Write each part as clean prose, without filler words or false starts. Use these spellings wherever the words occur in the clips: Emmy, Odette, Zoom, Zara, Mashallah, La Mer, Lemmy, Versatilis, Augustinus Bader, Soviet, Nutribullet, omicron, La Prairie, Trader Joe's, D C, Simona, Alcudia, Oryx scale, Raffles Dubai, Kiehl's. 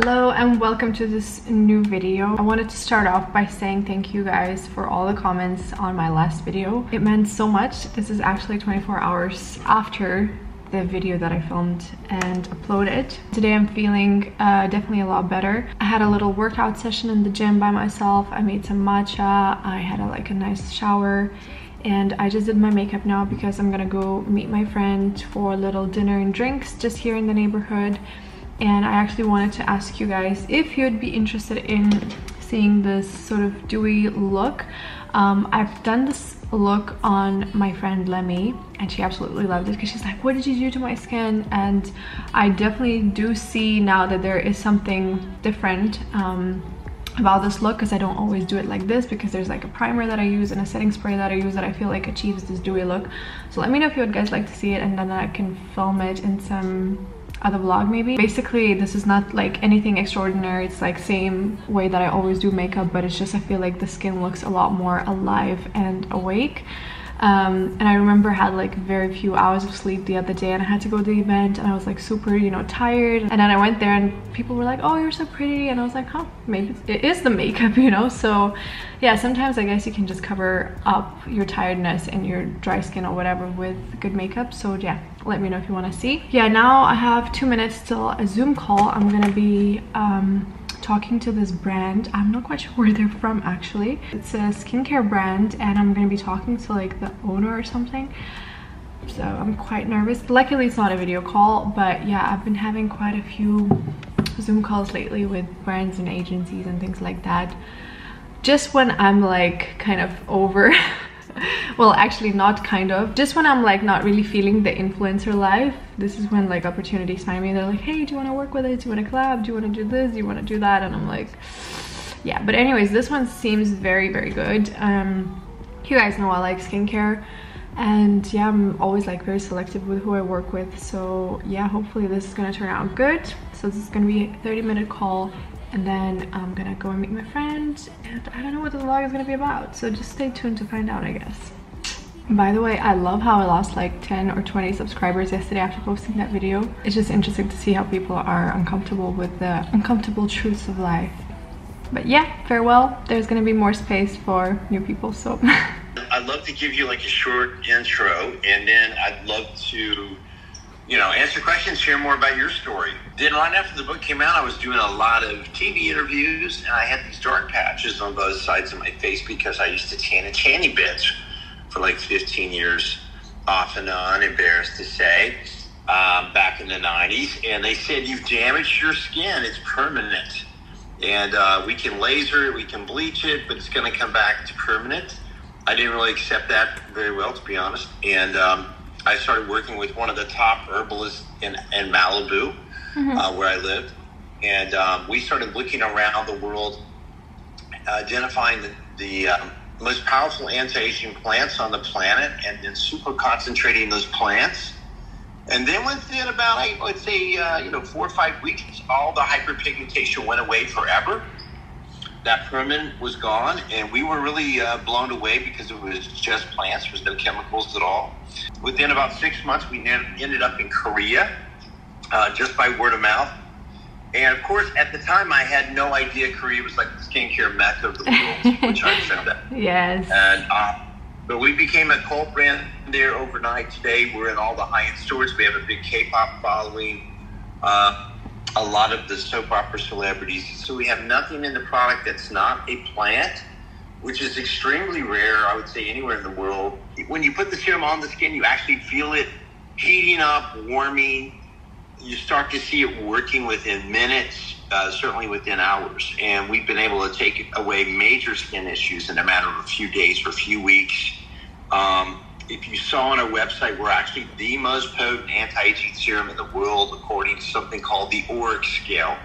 Hello and welcome to this new video. I wanted to start off by saying thank you guys for all the comments on my last video. It meant so much. This is actually 24 hours after the video that I filmed and uploaded. Today I'm feeling definitely a lot better. I had a little workout session in the gym by myself. I made some matcha. I had like a nice shower. And I just did my makeup now because I'm gonna go meet my friend for a little dinner and drinks just here in the neighborhood. And I actually wanted to ask you guys if you'd be interested in seeing this sort of dewy look. I've done this look on my friend Lemmy and she absolutely loved it because she's like, what did you do to my skin? And I definitely do see now that there is something different about this look, because I don't always do it like this, because there's like a primer that I use and a setting spray that I use that I feel like achieves this dewy look. So let me know if you would guys like to see it, and then I can film it in some other vlog maybe. Basically this is not like anything extraordinary, it's like same way that I always do makeup, but it's just I feel like the skin looks a lot more alive and awake. And I remember I had like very few hours of sleep the other day, and I had to go to the event and I was like super, you know, tired. And then I went there and people were like, oh, you're so pretty, and I was like, huh, maybe it is the makeup, you know. So yeah, sometimes I guess you can just cover up your tiredness and your dry skin or whatever with good makeup. So yeah, let me know if you want to see. Yeah, now I have 2 minutes till a Zoom call. I'm gonna be talking to this brand. I'm not quite sure where they're from actually. It's a skincare brand, and I'm gonna be talking to like the owner or something, so I'm quite nervous. Luckily it's not a video call, but yeah, I've been having quite a few Zoom calls lately with brands and agencies and things like that, just when I'm like kind of over well, actually not kind of, just when I'm like not really feeling the influencer life. This is when like opportunities find me. They're like, hey, do you want to work with us? Do you want to collab? Do you want to do this? Do you want to do that? And I'm like, yeah. But anyways, this one seems very good. You guys know I like skincare, and yeah, I'm always like very selective with who I work with. So yeah, hopefully this is gonna turn out good. So this is gonna be a 30-minute call, and then I'm gonna go and meet my friend, and I don't know what the vlog is gonna be about, so just stay tuned to find out, I guess. By the way, I love how I lost like 10 or 20 subscribers yesterday after posting that video. It's just interesting to see how people are uncomfortable with the uncomfortable truths of life. But yeah, farewell. There's gonna be more space for new people, so I'd love to give you like a short intro, and then I'd love to, you know, answer questions, share more about your story. Then right after the book came out, I was doing a lot of TV interviews, and I had these dark patches on both sides of my face because I used to tan a tanning bed for like 15 years, off and on, embarrassed to say, back in the 90s. And they said, you've damaged your skin, it's permanent. And we can laser it, we can bleach it, but it's gonna come back to permanent. I didn't really accept that very well, to be honest. And I started working with one of the top herbalists in Malibu, mm-hmm. Where I lived. And we started looking around the world, identifying the most powerful anti-aging plants on the planet, and then super concentrating those plants. And then within about, I would say, 4 or 5 weeks, all the hyperpigmentation went away forever. That permanent was gone, and we were really blown away because it was just plants. There was no chemicals at all. Within about 6 months, we ended up in Korea, just by word of mouth. And of course, at the time, I had no idea Korea was like the skincare mecca of the world, which I found out. Yes. And but we became a cult brand there overnight. Today, we're in all the high-end stores. We have a big K-pop following. A lot of the soap opera celebrities. So we have nothing in the product that's not a plant, which is extremely rare, I would say, anywhere in the world. When you put the serum on the skin, you actually feel it heating up, warming. You start to see it working within minutes, certainly within hours. And we've been able to take away major skin issues in a matter of a few days or a few weeks. If you saw on our website, we're actually the most potent anti-aging serum in the world, according to something called the Oryx scale,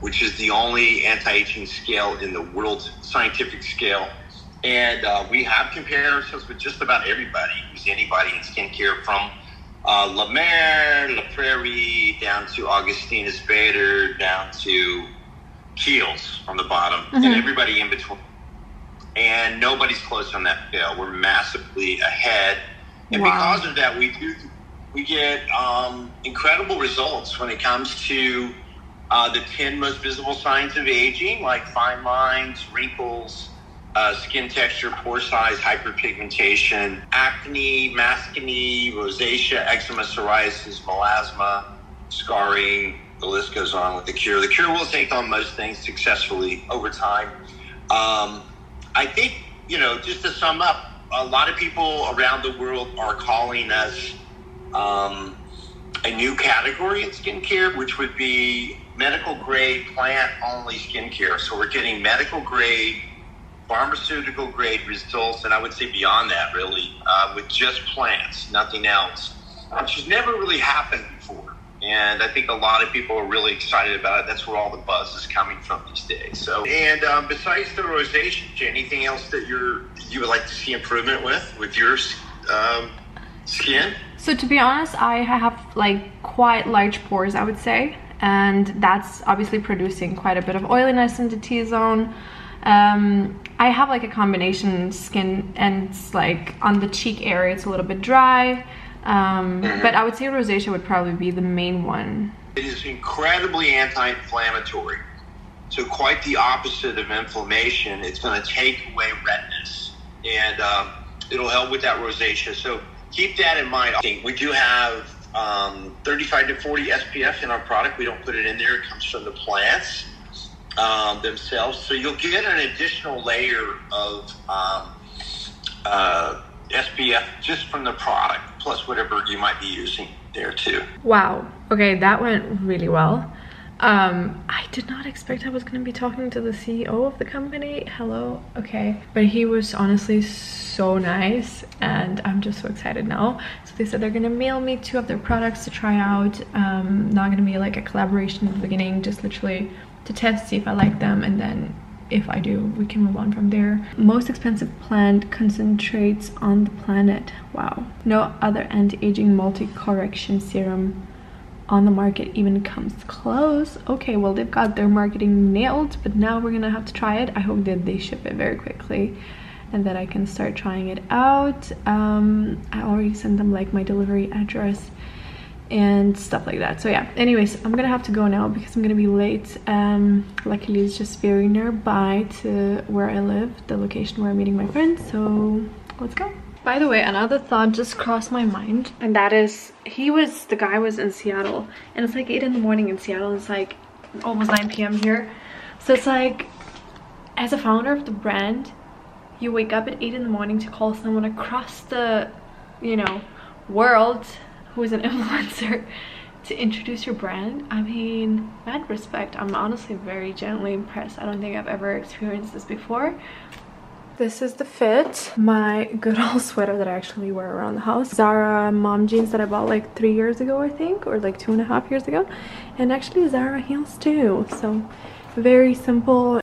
which is the only anti-aging scale in the world's scientific scale. And we have compared ourselves with just about everybody who's anybody in skincare, from La Mer, La Prairie, down to Augustinus Bader, down to Kiehl's on the bottom, mm-hmm. and everybody in between. And nobody's close on that scale. We're massively ahead, and wow. Because of that, we get incredible results when it comes to The 10 most visible signs of aging, like fine lines, wrinkles, skin texture, pore size, hyperpigmentation, acne, maskne, rosacea, eczema, psoriasis, melasma, scarring. The list goes on with the cure. The cure will take on most things successfully over time. I think, just to sum up, a lot of people around the world are calling us a new category in skincare, which would be medical grade, plant only skincare. So we're getting medical grade, pharmaceutical grade results, and I would say beyond that, really, with just plants, nothing else, which has never really happened before. And I think a lot of people are really excited about it. That's where all the buzz is coming from these days. So, and besides the rosacea, anything else that you would like to see improvement with your skin? So to be honest, I have like quite large pores, I would say, and that's obviously producing quite a bit of oiliness in the T-zone. I have like a combination skin, and it's like on the cheek area, it's a little bit dry. But I would say rosacea would probably be the main one. It is incredibly anti-inflammatory. So quite the opposite of inflammation. It's going to take away redness, and it'll help with that rosacea. So keep that in mind. I think we do have 35 to 40 SPF in our product. We don't put it in there. It comes from the plants themselves. So you'll get an additional layer of SPF just from the product, plus whatever you might be using there too. Wow, okay, that went really well. I did not expect I was gonna be talking to the CEO of the company. Hello, okay. But he was honestly so nice, and I'm just so excited now. So they said they're gonna mail me 2 of their products to try out. Not gonna be like a collaboration at the beginning, just literally to test, see if I like them, and then if I do, we can move on from there. Most expensive plant concentrates on the planet. Wow. No other anti-aging multi-correction serum on the market even comes close. Okay, well, they've got their marketing nailed, but now we're gonna have to try it. I hope that they ship it very quickly and that I can start trying it out. I already sent them like my delivery address and stuff like that. So yeah, anyways, I'm gonna have to go now because I'm gonna be late. Luckily it's just very nearby to where I live, the location where I'm meeting my friends, so let's go. By the way, another thought just crossed my mind, and that is, the guy was in Seattle, and it's like 8 in the morning in Seattle, it's like almost 9 p.m. here. So it's like, as a founder of the brand, you wake up at 8 in the morning to call someone across the, world who is an influencer to introduce your brand. I mean, mad respect. I'm honestly very genuinely impressed. I don't think I've ever experienced this before. This is the fit. My good old sweater that I actually wear around the house. Zara mom jeans that I bought like 3 years ago, I think, or like 2.5 years ago. And actually Zara heels too. So very simple.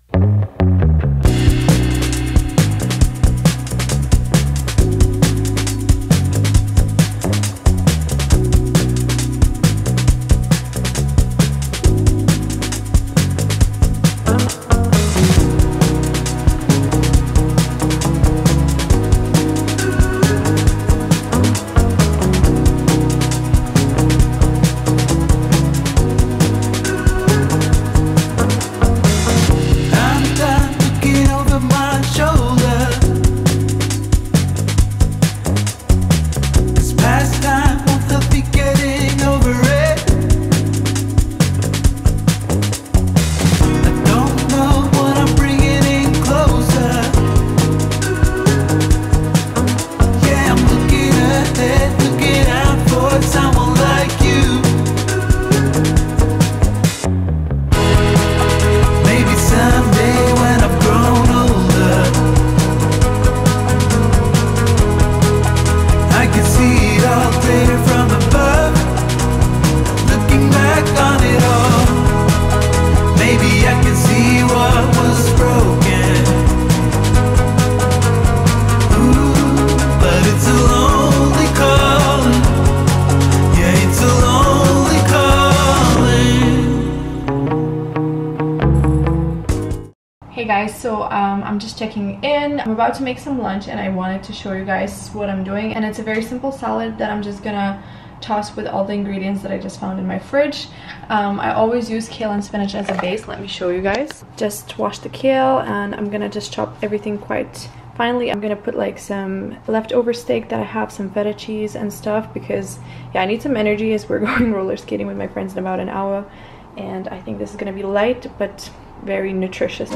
I'm just checking in. I'm about to make some lunch, and I wanted to show you guys what I'm doing, and it's a very simple salad that I'm just gonna tossed with all the ingredients that I just found in my fridge. I always use kale and spinach as a base. Let me show you guys. Just wash the kale, and I'm gonna just chop everything quite finely. I'm gonna put like some leftover steak that I have, some feta cheese and stuff, because yeah, I need some energy as we're going roller skating with my friends in about an hour, and I think this is gonna be light but very nutritious.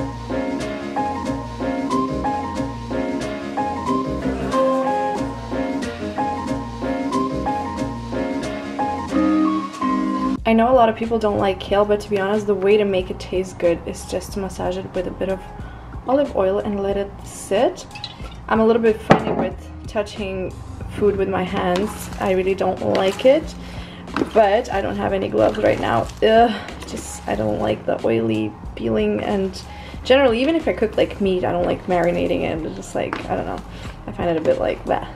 I know a lot of people don't like kale, but to be honest, the way to make it taste good is just to massage it with a bit of olive oil and let it sit. I'm a little bit funny with touching food with my hands. I really don't like it, but I don't have any gloves right now. I don't like the oily peeling, and generally, even if I cook like meat, I don't like marinating it. It's just like, I don't know, I find it a bit like bleh.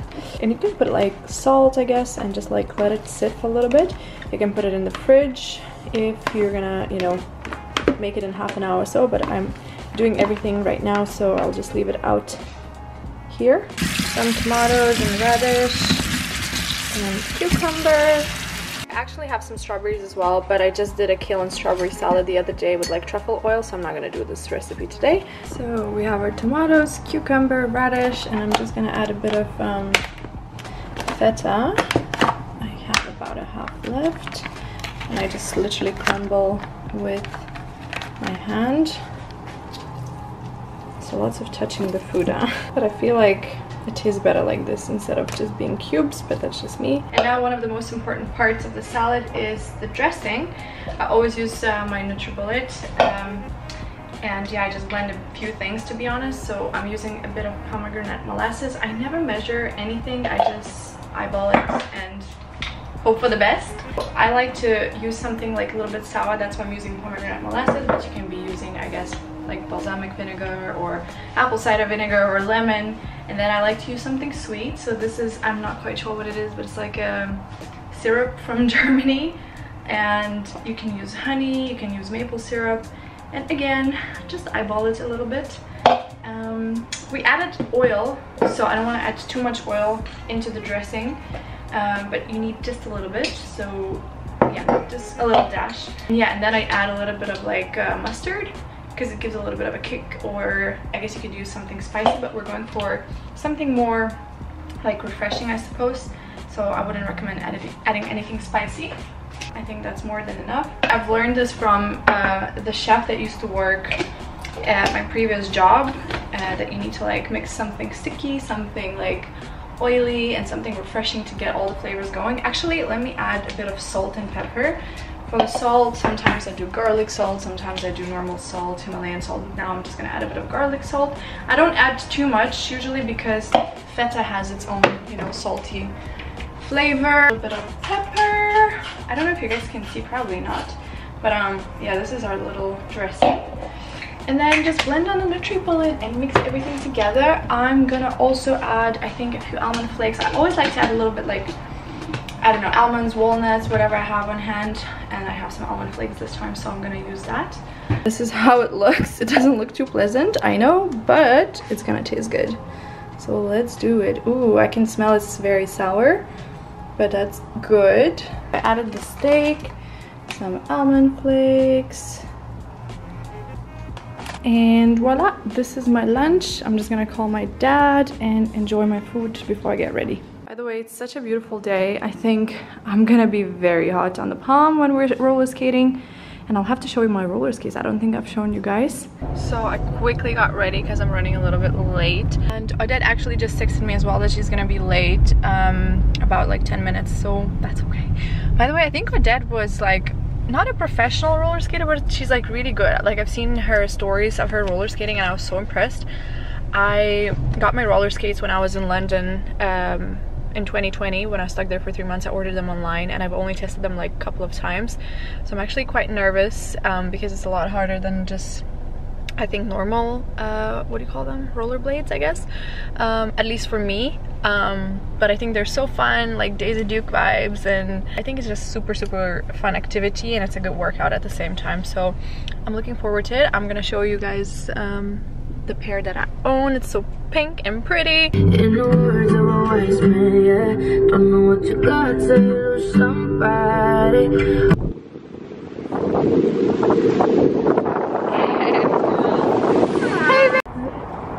And you can put like salt, I guess, and just like let it sit for a little bit. You can put it in the fridge if you're gonna, you know, make it in half an hour or so, but I'm doing everything right now, so I'll just leave it out here. Some tomatoes and radish, and then cucumber. I actually have some strawberries as well, but I just did a kale and strawberry salad the other day with like truffle oil, so I'm not gonna do this recipe today. So we have our tomatoes, cucumber, radish, and I'm just gonna add a bit of feta. I have about a half left, and I just literally crumble with my hand. So lots of touching the food, huh? But I feel like it tastes better like this instead of just being cubes, but that's just me. And now one of the most important parts of the salad is the dressing. I always use my Nutribullet, and yeah, I just blend a few things, to be honest. So I'm using a bit of pomegranate molasses. I never measure anything, I just eyeball it and hope for the best. I like to use something like a little bit sour, that's why I'm using pomegranate molasses, but you can be using, I guess, like balsamic vinegar or apple cider vinegar or lemon. And then I like to use something sweet, so this is, I'm not quite sure what it is, but it's like a syrup from Germany, and you can use honey, you can use maple syrup, and again, just eyeball it a little bit. We added oil, so I don't want to add too much oil into the dressing, but you need just a little bit, so yeah, just a little dash. Yeah, and then I add a little bit of like mustard, because it gives a little bit of a kick, or I guess you could use something spicy, but we're going for something more like refreshing, I suppose, so I wouldn't recommend adding anything spicy. I think that's more than enough. I've learned this from the chef that used to work at my previous job, that you need to like mix something sticky, something like oily, and something refreshing to get all the flavors going. Actually, let me add a bit of salt and pepper. For the salt, sometimes I do garlic salt, sometimes I do normal salt, Himalayan salt. Now I'm just gonna add a bit of garlic salt. I don't add too much usually because feta has its own, you know, salty flavor. A little bit of pepper. I don't know if you guys can see, probably not. But yeah, this is our little dressing. And then just blend on the Nutribullet and mix everything together. I'm gonna also add, I think, a few almond flakes. I always like to add a little bit like, I don't know, almonds, walnuts, whatever I have on hand, and I have some almond flakes this time, so I'm gonna use that. This is how it looks. It doesn't look too pleasant, I know, but it's gonna taste good. So let's do it. Ooh, I can smell it's very sour, but that's good. I added the steak, some almond flakes, and voila, this is my lunch. I'm just gonna call my dad and enjoy my food before I get ready. By the way, it's such a beautiful day. I think I'm gonna be very hot on the palm when we're roller skating, and I'll have to show you my roller skates. I don't think I've shown you guys. So I quickly got ready because I'm running a little bit late, and Odette actually just texted me as well that she's gonna be late about like 10 minutes, so that's okay. By the way, I think Odette was like not a professional roller skater, but she's like really good. Like I've seen her stories of her roller skating and I was so impressed. I got my roller skates when I was in London in 2020, when I was stuck there for 3 months. I ordered them online, and I've only tested them like a couple of times, so I'm actually quite nervous because it's a lot harder than just, I think, normal what do you call them, rollerblades, I guess, at least for me, but I think they're so fun, like Daisy Duke vibes, and I think it's just super fun activity, and it's a good workout at the same time, so I'm looking forward to it. I'm gonna show you guys the pair that I own. It's so pink and pretty. In the words of a wise man, yeah. Don't know what you got till you lose somebody. Hey there.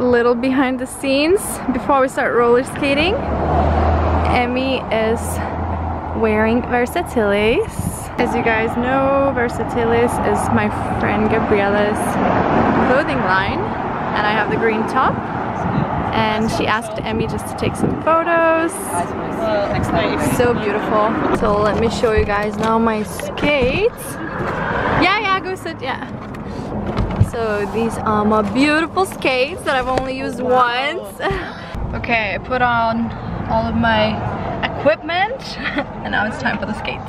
Little behind the scenes before we start roller skating. Emmy is wearing Versatilis. As you guys know, Versatilis is my friend Gabriela's clothing line, and I have the green top, and she asked Emmy just to take some photos. So beautiful. So let me show you guys now my skates. Yeah, go sit, yeah. So these are my beautiful skates that I've only used once. Okay, I put on all of my equipment, and now it's time for the skates.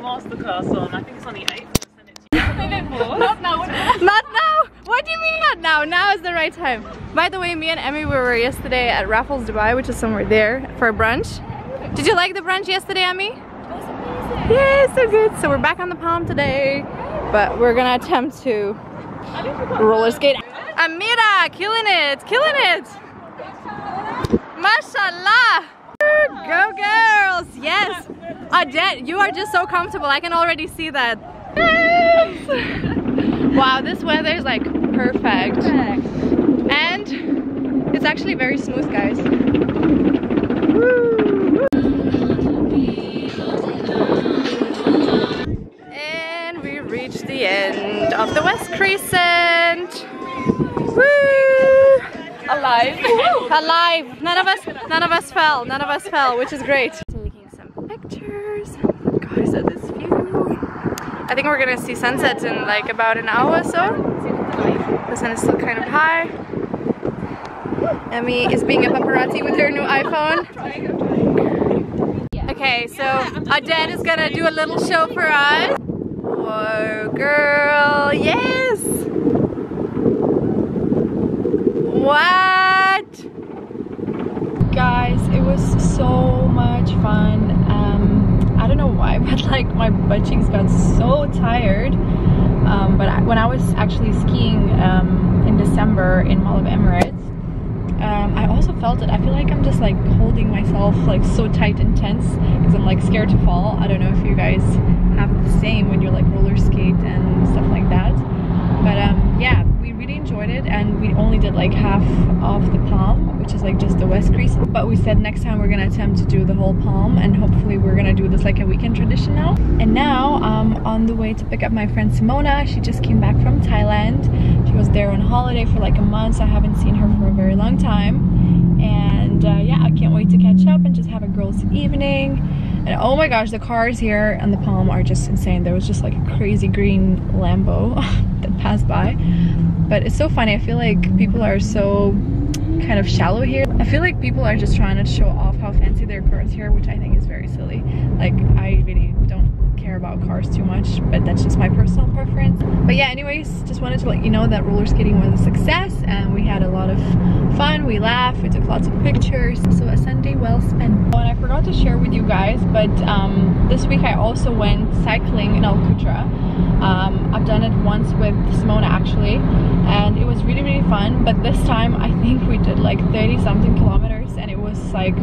Masterclass on, I think it's on the 8th, I'll send it to you. Not now. Not now? What do you mean not now? Now is the right time. By the way, me and Emmy were yesterday at Raffles Dubai, which is somewhere there, for a brunch. Did you like the brunch yesterday, Emmy? It was amazing. Yeah, so good. So we're back on the palm today, but we're gonna attempt to roller skate. Amira, killing it, killing it. Mashallah. Go girls, yes. Odette, you are just so comfortable. I can already see that. Yes. Wow, this weather is like perfect. And it's actually very smooth, guys. Woo. And we reached the end of the West Crescent. Woo. Alive. Alive. None of us fell. None of us fell, which is great. Taking some pictures. Guys, at this view. I think we're gonna see sunsets in like about an hour or so. The sun is still kind of high. Emmy is being a paparazzi with her new iPhone. Okay, so Odette is gonna do a little show for us. Whoa, girl, yes! What? Guys, it was so much fun. I don't know why, but like my butt cheeks got so tired. When I was actually skiing in December in Mall of Emirates, I also felt it. I feel like I'm just like holding myself like so tight and tense because I'm like scared to fall. I don't know if you guys have the same when you're like roller skate and stuff like that. But yeah, we really enjoyed it, and we only did like half of the palm, which is like just the West Crescent. But we said next time we're gonna attempt to do the whole palm, and hopefully we're gonna do this like a weekend tradition now. And now I'm on the way to pick up my friend Simona. She just came back from Thailand. She was there on holiday for like a month, so I haven't seen her for a very long time. And yeah, I can't wait to catch up and just have a girls' evening. And oh my gosh, the cars here and the palm are just insane. There was just like a crazy green Lambo that passed by. But it's so funny, I feel like people are so kind of shallow here. I feel like people are just trying to show off how fancy their cars here, which I think is very silly. Like, I really don't care about cars too much, but that's just my personal preference. But yeah, anyways, just wanted to let you know that roller skating was a success, and we had a lot of fun. We laughed, we took lots of pictures, so a Sunday well spent. Oh, and I forgot to share with you guys, but this week I also went cycling in Alcudia. I've done it once with Simona actually, and it was really, really fun. But this time I think we did like 30-something kilometers, and it was like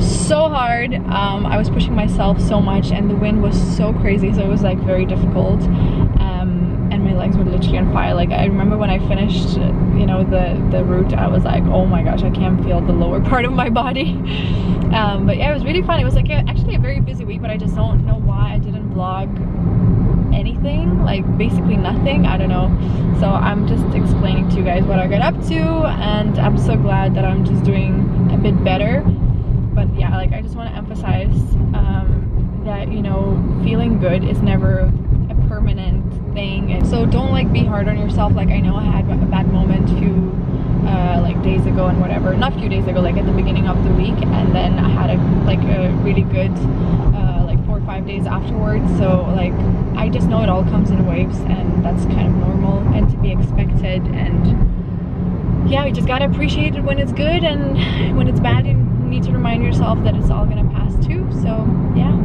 so hard. I was pushing myself so much, and the wind was so crazy, so it was like very difficult. And my legs were literally on fire. Like, I remember when I finished, you know, the route, I was like, oh my gosh, I can't feel the lower part of my body. But yeah, it was really fun. It was like actually a very busy week, but I just don't know why I didn't vlog anything, like basically nothing. I don't know. So I'm just explaining to you guys what I got up to, and I'm so glad that I'm just doing a bit better. But yeah, like I just want to emphasize that, you know, feeling good is never a permanent thing, and so don't like be hard on yourself. Like, I know I had a bad moment days ago and whatever, not a few days ago, like at the beginning of the week, and then I had a really good 5 days afterwards. So like, I just know it all comes in waves, and that's kind of normal and to be expected. And yeah, you just gotta appreciate it when it's good, and when it's bad you need to remind yourself that it's all gonna pass too. So yeah,